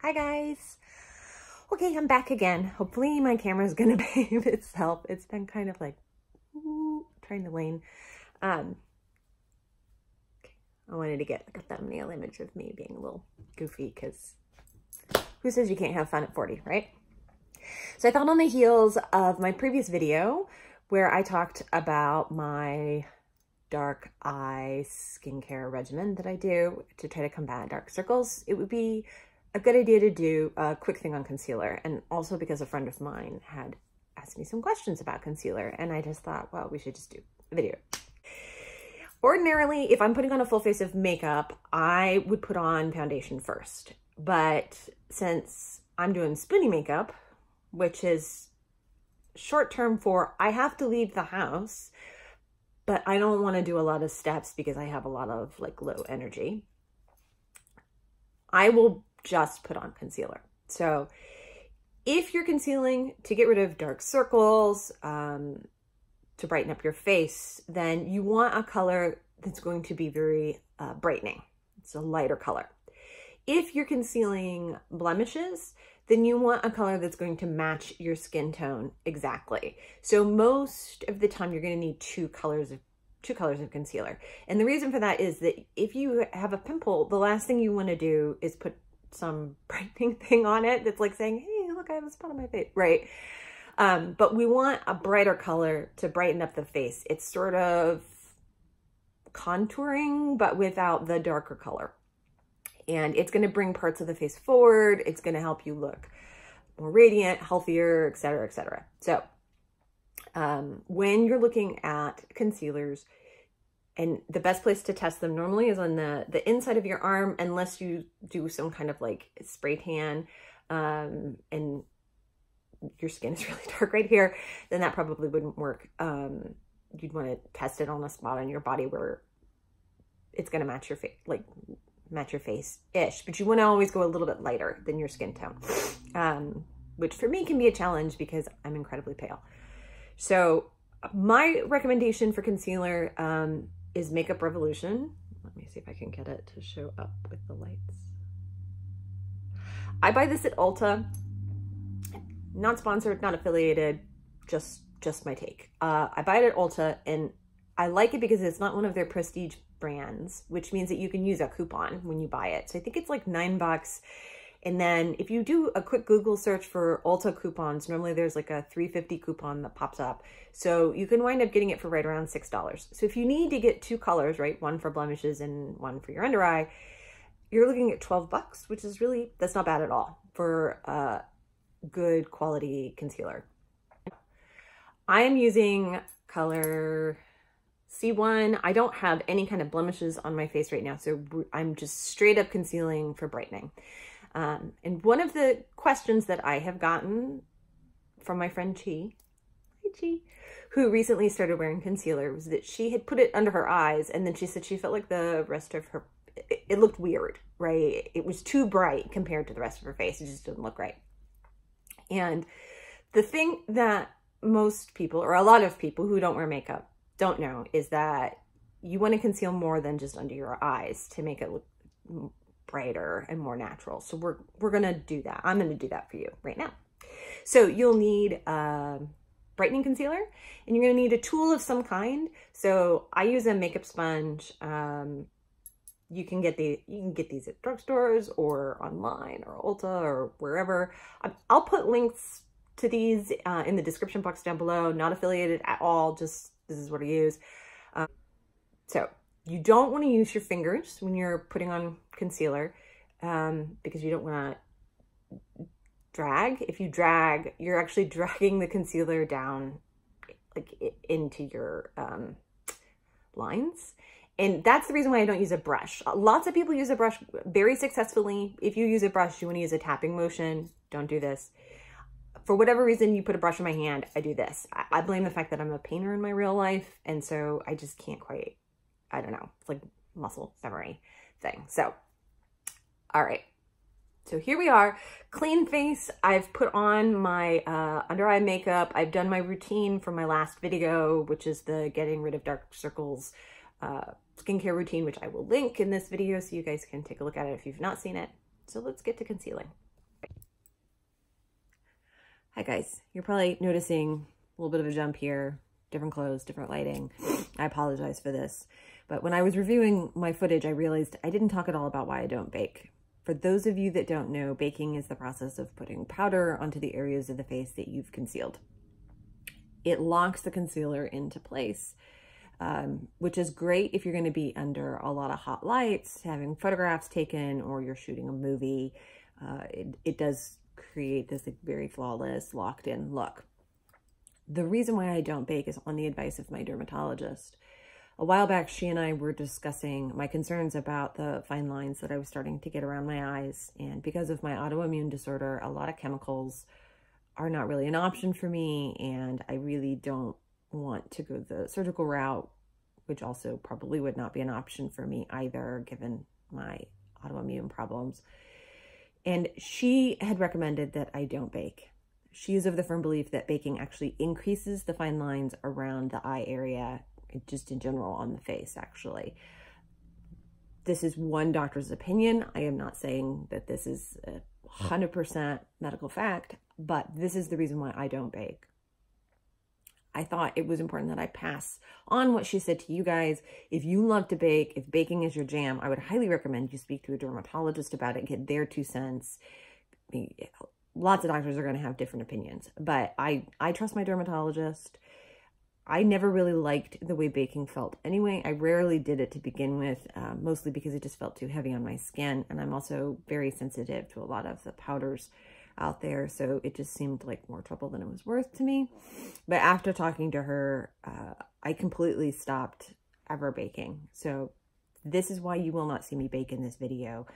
Hi guys. Okay, I'm back again. Hopefully my camera's gonna behave itself. It's been kind of like trying to lean. I wanted to get like a thumbnail image of me being a little goofy because who says you can't have fun at 40, right? So I thought on the heels of my previous video where I talked about my dark eye skincare regimen that I do to try to combat dark circles, it would be a good idea to do a quick thing on concealer, and also because a friend of mine had asked me some questions about concealer and I just thought, well, we should just do a video. Ordinarily, if I'm putting on a full face of makeup, I would put on foundation first, but since I'm doing spoonie makeup, which is short term for I have to leave the house, but I don't want to do a lot of steps because I have a lot of like low energy, I will just put on concealer. So if you're concealing to get rid of dark circles, to brighten up your face, then you want a color that's going to be very brightening. It's a lighter color. If you're concealing blemishes, then you want a color that's going to match your skin tone exactly. So most of the time you're going to need two colors of concealer. And the reason for that is that if you have a pimple, the last thing you want to do is put some brightening thing on it that's like saying, hey, look, I have a spot on my face, right? But we want a brighter color to brighten up the face. It's sort of contouring, but without the darker color. And it's going to bring parts of the face forward. It's going to help you look more radiant, healthier, et cetera, et cetera. So when you're looking at concealers, and the best place to test them normally is on the inside of your arm, unless you do some kind of like spray tan, and your skin is really dark right here, then that probably wouldn't work. You'd want to test it on a spot on your body where it's going to match your face, like match your face-ish, but you want to always go a little bit lighter than your skin tone, which for me can be a challenge because I'm incredibly pale. So my recommendation for concealer is Makeup Revolution. Let me see if I can get it to show up with the lights. I buy this at Ulta. Not sponsored, not affiliated, just my take. I buy it at Ulta and I like it because it's not one of their prestige brands, which means that you can use a coupon when you buy it. So I think it's like $9. And then if you do a quick Google search for Ulta coupons, normally there's like a $3.50 coupon that pops up. So you can wind up getting it for right around $6. So if you need to get two colors, right, one for blemishes and one for your under eye, you're looking at $12, which is really, that's not bad at all for good quality concealer. I am using color C1. I don't have any kind of blemishes on my face right now, so I'm just straight up concealing for brightening. And one of the questions that I have gotten from my friend Chi, hi Chi, who recently started wearing concealer, was that she had put it under her eyes and then she said she felt like the rest of her, it looked weird, right? It was too bright compared to the rest of her face. It just didn't look right. And the thing that most people, or a lot of people who don't wear makeup don't know, is that you want to conceal more than just under your eyes to make it look brighter and more natural. So we're going to do that. I'm going to do that for you right now. So you'll need a brightening concealer, and you're going to need a tool of some kind. So I use a makeup sponge. You can get these at drugstores or online or Ulta or wherever. I'll put links to these in the description box down below. Not affiliated at all. Just this is what I use. So you don't want to use your fingers when you're putting on concealer because you don't want to drag. If you drag, you're actually dragging the concealer down like into your lines. And that's the reason why I don't use a brush. Lots of people use a brush very successfully. If you use a brush, you want to use a tapping motion. Don't do this. For whatever reason, you put a brush in my hand, I do this. I blame the fact that I'm a painter in my real life. And so I just can't quite, I don't know, it's like muscle memory thing. So, all right. So here we are, clean face. I've put on my under eye makeup. I've done my routine from my last video, which is the getting rid of dark circles skincare routine, which I will link in this video so you guys can take a look at it if you've not seen it. So let's get to concealing. Hi guys, you're probably noticing a little bit of a jump here, different clothes, different lighting. I apologize for this, but when I was reviewing my footage, I realized I didn't talk at all about why I don't bake. For those of you that don't know, baking is the process of putting powder onto the areas of the face that you've concealed. It locks the concealer into place, which is great if you're going to be under a lot of hot lights, having photographs taken, or you're shooting a movie. It does create this very flawless, locked-in look. The reason why I don't bake is on the advice of my dermatologist. A while back, she and I were discussing my concerns about the fine lines that I was starting to get around my eyes. And because of my autoimmune disorder, a lot of chemicals are not really an option for me. And I really don't want to go the surgical route, which also probably would not be an option for me either, given my autoimmune problems. And she had recommended that I don't bake. She is of the firm belief that baking actually increases the fine lines around the eye area, just in general on the face, actually. This is one doctor's opinion. I am not saying that this is 100% medical fact, but this is the reason why I don't bake. I thought it was important that I pass on what she said to you guys. If you love to bake, if baking is your jam, I would highly recommend you speak to a dermatologist about it, get their 2 cents. Lots of doctors are going to have different opinions, but I trust my dermatologist. I never really liked the way baking felt anyway. I rarely did it to begin with, mostly because it just felt too heavy on my skin. And I'm also very sensitive to a lot of the powders out there. So it just seemed like more trouble than it was worth to me. But after talking to her, I completely stopped ever baking. So this is why you will not see me bake in this video,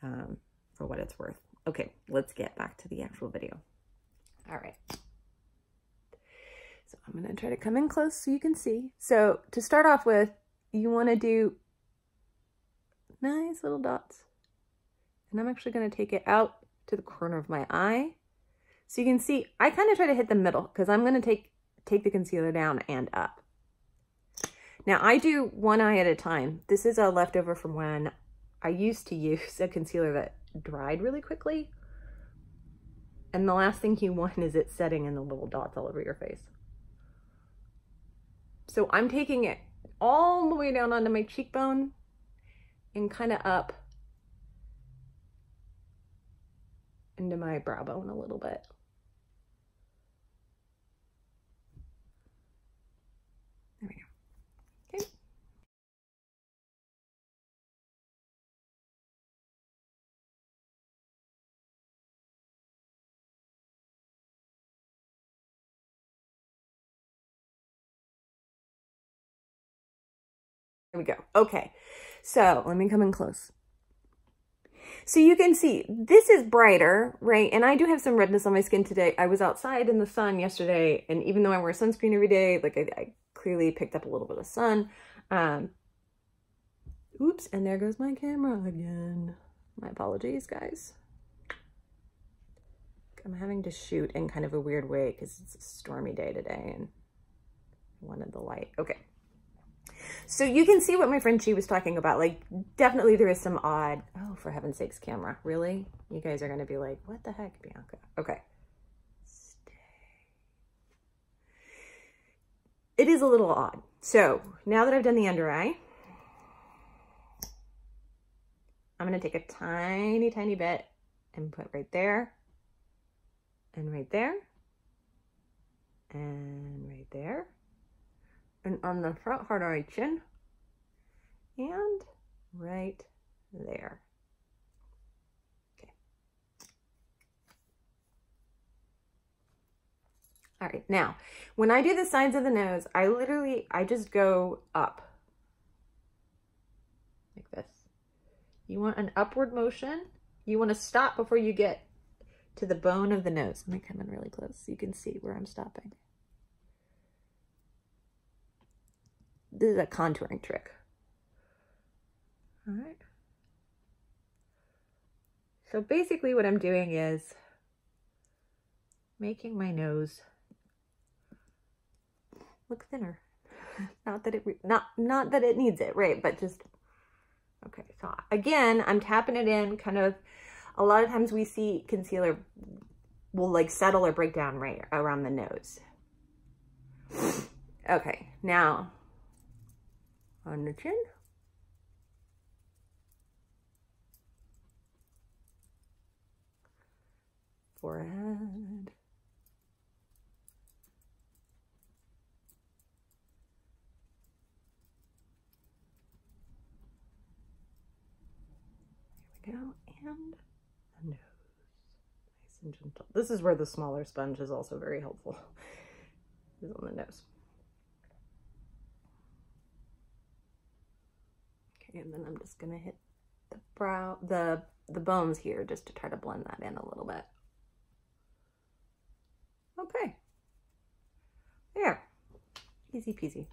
for what it's worth. Okay, let's get back to the actual video. All right. So I'm going to try to come in close so you can see. So to start off with, you want to do nice little dots. And I'm actually going to take it out to the corner of my eye. So you can see, I kind of try to hit the middle because I'm going to take the concealer down and up. Now I do one eye at a time. This is a leftover from when I used to use a concealer that dried really quickly. And the last thing you want is it setting in the little dots all over your face. So I'm taking it all the way down onto my cheekbone and kind of up into my brow bone a little bit. There we go. Okay. There we go. Okay. So let me come in close. So you can see this is brighter, right? And I do have some redness on my skin today. I was outside in the sun yesterday, and even though I wear sunscreen every day, like I clearly picked up a little bit of sun. Oops, and there goes my camera again. My apologies, guys. I'm having to shoot in kind of a weird way because it's a stormy day today and I wanted the light. Okay. So you can see what my friend Chi was talking about. Like, definitely there is some odd, oh, for heaven's sakes, camera. Really? You guys are going to be like, what the heck, Bianca? Okay. Stay. It is a little odd. So now that I've done the under eye, I'm going to take a tiny, tiny bit and put right there and right there and right there. And on the front hard eye chin and right there. Okay. All right. Now, when I do the sides of the nose, I just go up like this. You want an upward motion. You want to stop before you get to the bone of the nose. I'm going to come in really close so you can see where I'm stopping. This is a contouring trick. All right. So basically what I'm doing is making my nose look thinner. Not that it needs it, right? But just, okay. So again, I'm tapping it in kind of, a lot of times we see concealer will like settle or break down right around the nose. Okay, now on the chin. Forehead. There we go, and the nose. Nice and gentle. This is where the smaller sponge is also very helpful, is on the nose. Okay, and then I'm just gonna hit the brow, the bones here, just to try to blend that in a little bit. Okay, there, easy peasy.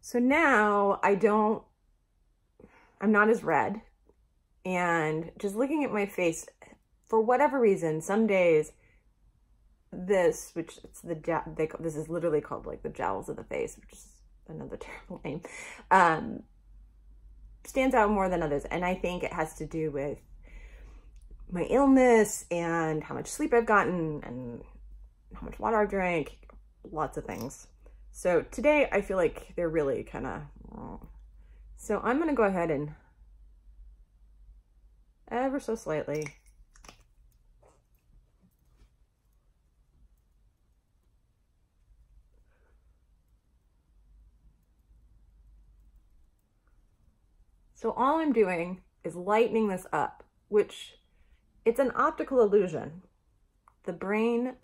So now I'm not as red, and just looking at my face, for whatever reason, some days this, which it's this is literally called like the jowls of the face, which is another terrible name, stands out more than others. And I think it has to do with my illness and how much sleep I've gotten and how much water I've drank, lots of things. So today I feel like they're really kind of, so I'm going to go ahead and ever so slightly . So all I'm doing is lightening this up, which it's an optical illusion. The brain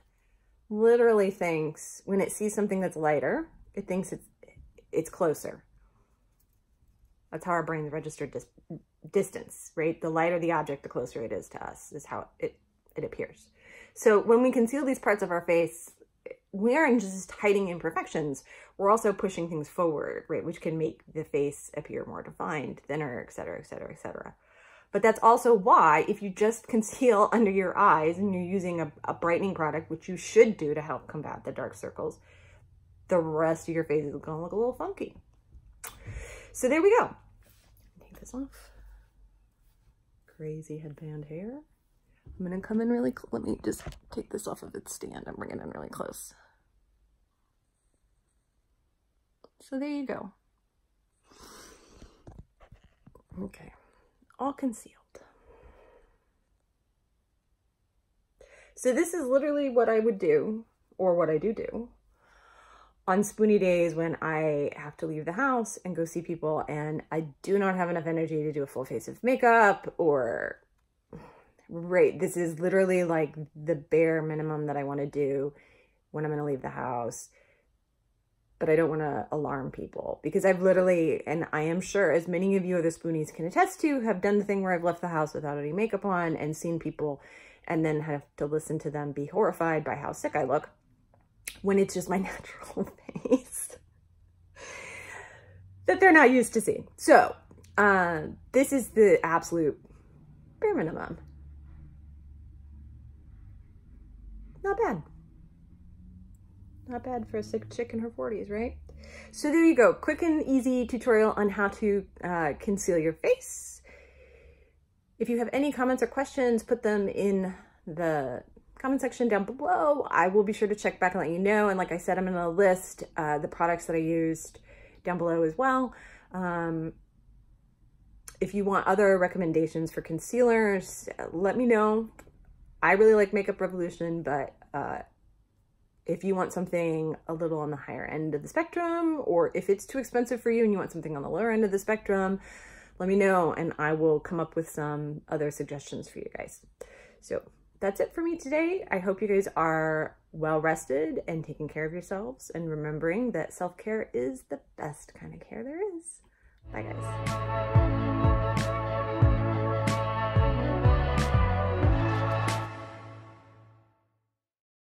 literally thinks when it sees something that's lighter, it thinks it's closer. That's how our brains register distance, right? The lighter the object, the closer it is to us, is how it appears. So when we conceal these parts of our face, we aren't just hiding imperfections, we're also pushing things forward, right? Which can make the face appear more defined, thinner, et cetera, et cetera, et cetera. But that's also why if you just conceal under your eyes and you're using a brightening product, which you should do to help combat the dark circles, the rest of your face is gonna look a little funky. So there we go. Take this off. Crazy headband hair. I'm gonna come in really close. Let me just take this off of its stand and bring it in really close. So there you go. Okay, all concealed. So this is literally what I would do, or what I do on spoony days when I have to leave the house and go see people and I do not have enough energy to do a full face of makeup or right, this is literally like the bare minimum that I want to do when I'm going to leave the house, but I don't want to alarm people because I've literally, and I am sure as many of you other spoonies can attest to, have done the thing where I've left the house without any makeup on and seen people and then have to listen to them be horrified by how sick I look when it's just my natural face that they're not used to seeing. So this is the absolute bare minimum. Not bad. Not bad for a sick chick in her 40s, right? So there you go. Quick and easy tutorial on how to conceal your face. If you have any comments or questions, put them in the comment section down below. I will be sure to check back and let you know. And like I said, I'm going to list the products that I used down below as well. If you want other recommendations for concealers, let me know. I really like Makeup Revolution, but if you want something a little on the higher end of the spectrum, or if it's too expensive for you and you want something on the lower end of the spectrum, let me know and I will come up with some other suggestions for you guys. So that's it for me today. I hope you guys are well rested and taking care of yourselves and remembering that self-care is the best kind of care there is. Bye guys.